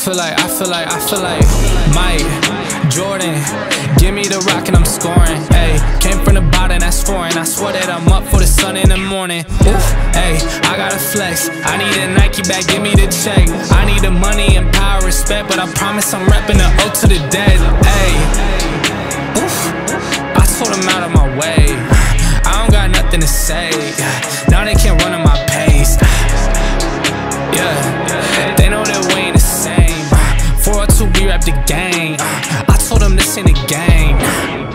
I feel like Mike, Jordan, give me the rock and I'm scoring. Ayy, came from the bottom, that's foreign. I swear that I'm up for the sun in the morning. Oof, ayy, I gotta flex. I need a Nike bag, give me the check. I need the money and power, respect, but I promise I'm repping the O to the dead. Ayy, oof, I told him out of my way. I don't got nothing to say. Now they can't run on my pace. Yeah, they know that we ain't the same. 4 or 2, we rap the game. I told them this ain't a game.